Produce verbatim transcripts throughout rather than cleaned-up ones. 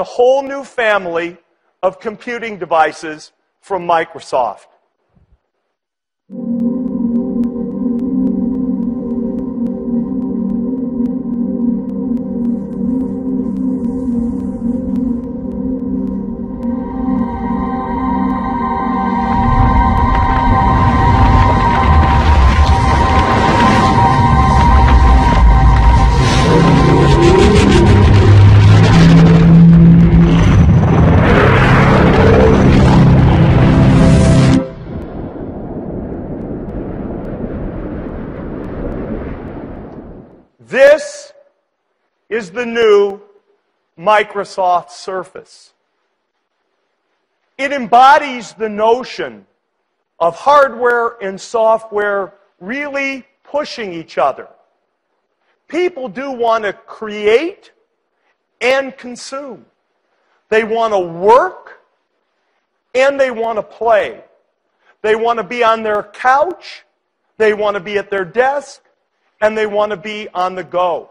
It's a whole new family of computing devices from Microsoft. This is the new Microsoft Surface. It embodies the notion of hardware and software really pushing each other. People do want to create and consume. They want to work and they want to play. They want to be on their couch, they want to be at their desk, and they want to be on the go.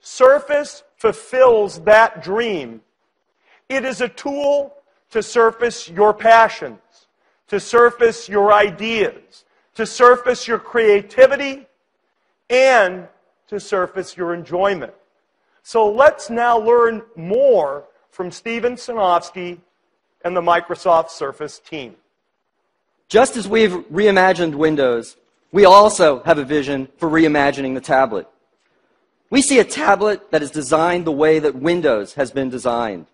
Surface fulfills that dream. It is a tool to surface your passions, to surface your ideas, to surface your creativity, and to surface your enjoyment. So let's now learn more from Steven Sinofsky and the Microsoft Surface team. Just as we've reimagined Windows, we also have a vision for reimagining the tablet. We see a tablet that is designed the way that Windows has been designed.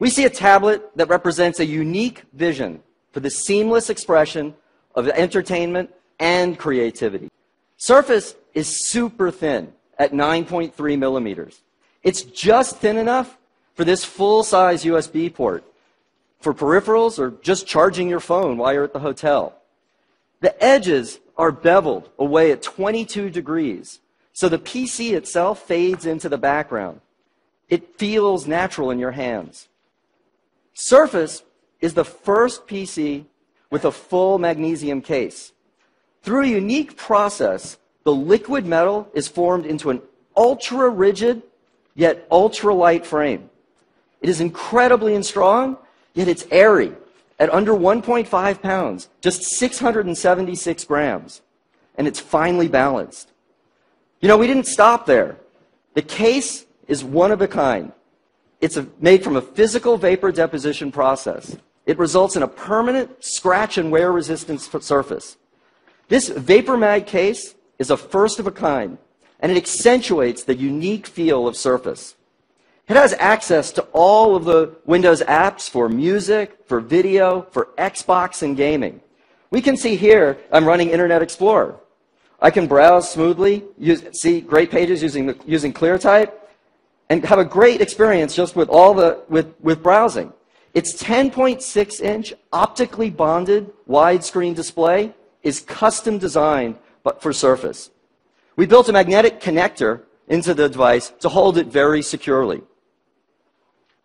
We see a tablet that represents a unique vision for the seamless expression of entertainment and creativity. Surface is super thin at nine point three millimeters. It's just thin enough for this full-size U S B port, for peripherals or just charging your phone while you're at the hotel. The edges are beveled away at twenty-two degrees, so the P C itself fades into the background. It feels natural in your hands. Surface is the first P C with a full magnesium case. Through a unique process, the liquid metal is formed into an ultra-rigid yet ultra-light frame. It is incredibly strong, yet it's airy, at under one point five pounds, just six hundred seventy-six grams, and it's finely balanced. You know, we didn't stop there. The case is one of a kind. It's a, made from a physical vapor deposition process. It results in a permanent scratch and wear resistance surface. This VaporMag case is a first of a kind, and it accentuates the unique feel of Surface. It has access to all of the Windows apps for music, for video, for Xbox and gaming. We can see here I'm running Internet Explorer. I can browse smoothly, use, see great pages using, the, using ClearType, and have a great experience just with, all the, with, with browsing. Its ten point six inch optically bonded widescreen display is custom designed for Surface. We built a magnetic connector into the device to hold it very securely.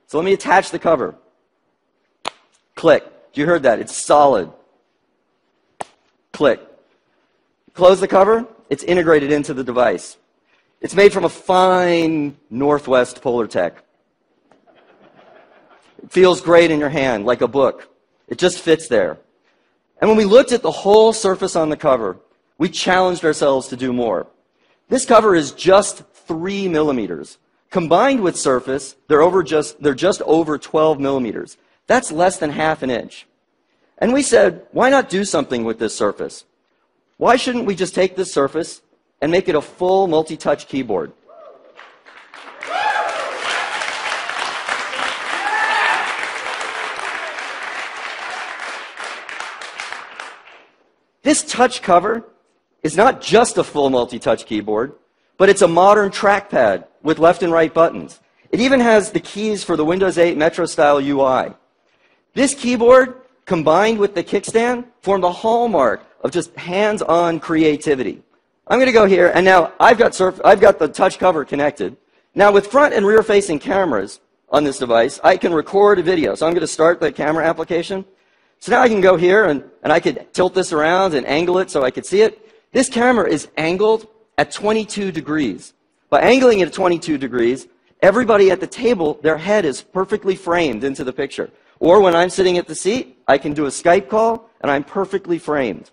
So let me attach the cover. Click. You heard that. It's solid. Click. Close the cover. It's integrated into the device. It's made from a fine Northwest Polar Tech. It feels great in your hand, like a book. It just fits there. And when we looked at the whole surface on the cover, we challenged ourselves to do more. This cover is just three millimeters. Combined with Surface, they're, over just, they're just over twelve millimeters. That's less than half an inch. And we said, why not do something with this Surface? Why shouldn't we just take this Surface and make it a full multi-touch keyboard? This touch cover is not just a full multi-touch keyboard, but it's a modern trackpad with left and right buttons. It even has the keys for the Windows eight Metro style U I. This keyboard, combined with the kickstand, formed a hallmark of just hands-on creativity. I'm going to go here, and now I've got, surf I've got the touch cover connected. Now with front and rear-facing cameras on this device, I can record a video. So I'm going to start the camera application. So now I can go here, and, and I could tilt this around and angle it so I could see it. This camera is angled at twenty-two degrees. By angling it at twenty-two degrees, everybody at the table, their head is perfectly framed into the picture. Or when I'm sitting at the seat, I can do a Skype call, and I'm perfectly framed.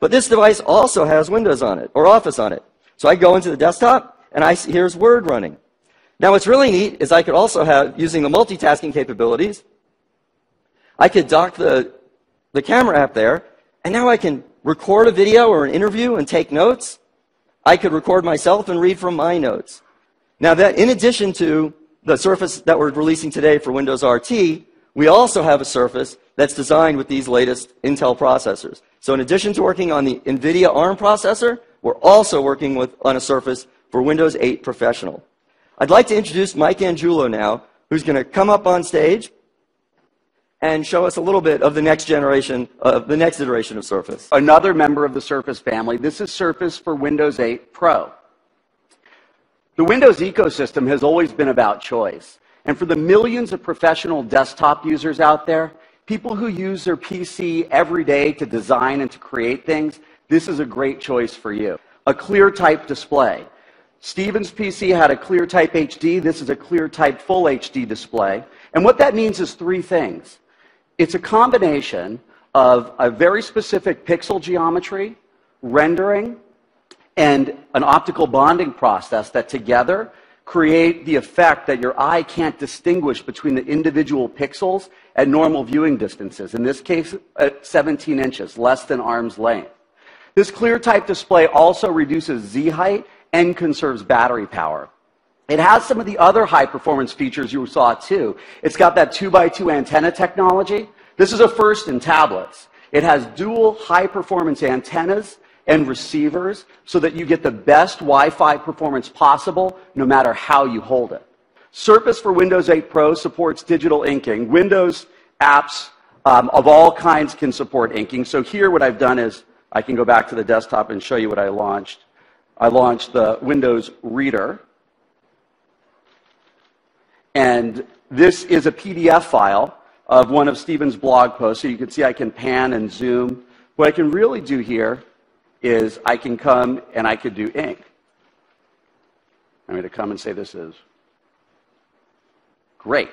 But this device also has Windows on it, or Office on it. So I go into the desktop, and I see, here's Word running. Now, what's really neat is I could also have, using the multitasking capabilities, I could dock the, the camera app there, and now I can record a video or an interview and take notes. I could record myself and read from my notes. Now, that, in addition to the Surface that we're releasing today for Windows R T, we also have a Surface that's designed with these latest Intel processors. So in addition to working on the NVIDIA ARM processor, we're also working with, on a Surface for Windows eight Professional. I'd like to introduce Mike Angulo now, who's going to come up on stage and show us a little bit of the next generation, of the next iteration of Surface. Another member of the Surface family. This is Surface for Windows eight Pro. The Windows ecosystem has always been about choice. And for the millions of professional desktop users out there, people who use their P C every day to design and to create things, this is a great choice for you. A ClearType display. Steven's P C had a ClearType H D. This is a ClearType Full H D display. And what that means is three things. It's a combination of a very specific pixel geometry, rendering, and an optical bonding process that together create the effect that your eye can't distinguish between the individual pixels at normal viewing distances, in this case at seventeen inches, less than arm's length. This ClearType display also reduces Z height and conserves battery power. It has some of the other high-performance features you saw, too. It's got that two by two antenna technology. This is a first in tablets. It has dual high-performance antennas and receivers so that you get the best Wi-Fi performance possible no matter how you hold it. Surface for Windows eight Pro supports digital inking. Windows apps um, of all kinds can support inking. So here what I've done is I can go back to the desktop and show you what I launched. I launched the Windows Reader. And this is a P D F file of one of Steven's blog posts. So you can see I can pan and zoom. What I can really do here is I can come and I could do ink. I'm going to come and say this is great.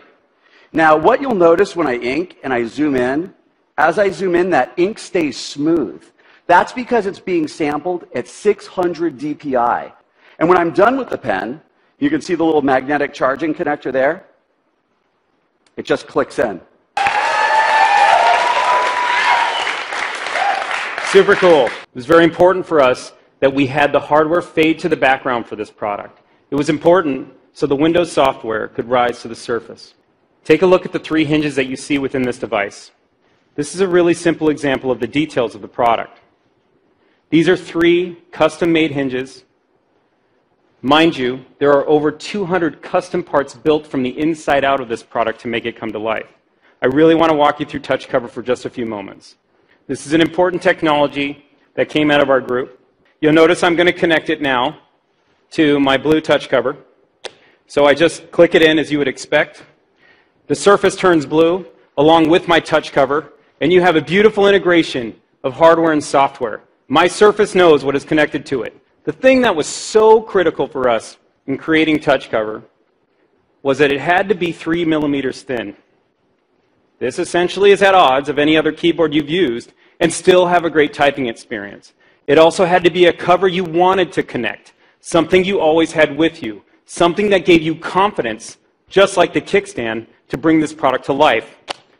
Now, what you'll notice when I ink and I zoom in, as I zoom in, that ink stays smooth. That's because it's being sampled at six hundred D P I. And when I'm done with the pen, you can see the little magnetic charging connector there. It just clicks in. Super cool. It was very important for us that we had the hardware fade to the background for this product. It was important so the Windows software could rise to the surface. Take a look at the three hinges that you see within this device. This is a really simple example of the details of the product. These are three custom-made hinges. Mind you, there are over two hundred custom parts built from the inside out of this product to make it come to life. I really want to walk you through Touch Cover for just a few moments. This is an important technology that came out of our group. You'll notice I'm going to connect it now to my blue Touch Cover. So I just click it in as you would expect. The Surface turns blue along with my Touch Cover, and you have a beautiful integration of hardware and software. My Surface knows what is connected to it. The thing that was so critical for us in creating Touch Cover was that it had to be three millimeters thin. This essentially is at odds of any other keyboard you've used and still have a great typing experience. It also had to be a cover you wanted to connect, something you always had with you, something that gave you confidence, just like the kickstand, to bring this product to life.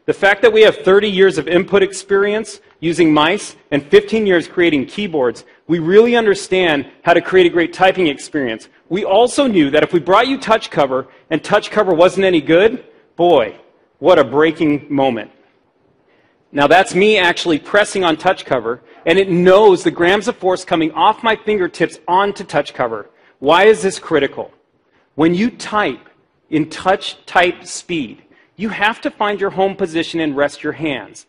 The fact that we have thirty years of input experience using mice and fifteen years creating keyboards, we really understand how to create a great typing experience. We also knew that if we brought you Touch Cover and Touch Cover wasn't any good, boy, what a breaking moment. Now that's me actually pressing on Touch Cover, and it knows the grams of force coming off my fingertips onto Touch Cover. Why is this critical? When you type in touch type speed, you have to find your home position and rest your hands.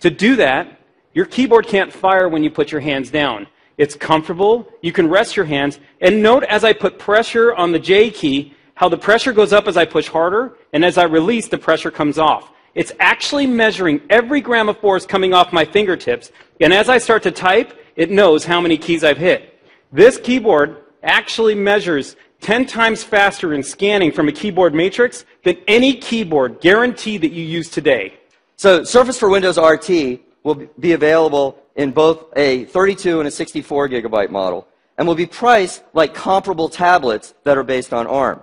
To do that, your keyboard can't fire when you put your hands down. It's comfortable, you can rest your hands, and note as I put pressure on the J key, how the pressure goes up as I push harder, and as I release, the pressure comes off. It's actually measuring every gram of force coming off my fingertips, and as I start to type, it knows how many keys I've hit. This keyboard actually measures ten times faster in scanning from a keyboard matrix than any keyboard guaranteed that you use today. So Surface for Windows R T will be available in both a thirty-two and a sixty-four gigabyte model, and will be priced like comparable tablets that are based on ARM.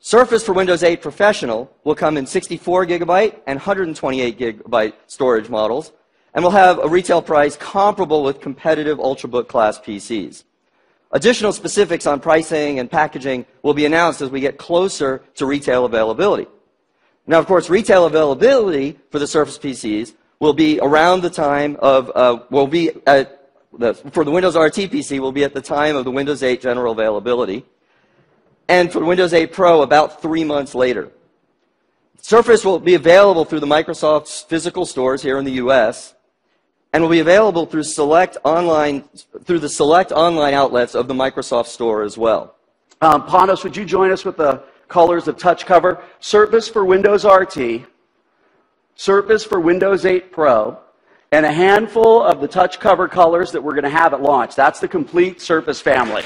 Surface for Windows eight Professional will come in sixty-four gigabyte and one hundred twenty-eight gigabyte storage models, and will have a retail price comparable with competitive Ultrabook class P Cs. Additional specifics on pricing and packaging will be announced as we get closer to retail availability. Now, of course, retail availability for the Surface P Cs will be around the time of, uh, will be at the, for the Windows R T P C, will be at the time of the Windows eight general availability, and for Windows eight Pro about three months later. Surface will be available through the Microsoft's physical stores here in the U S, and will be available through select online, through the select online outlets of the Microsoft Store as well. Um, Panos, would you join us with the colors of Touch Cover? Surface for Windows R T, Surface for Windows eight Pro, and a handful of the Touch Cover colors that we're going to have at launch. That's the complete Surface family.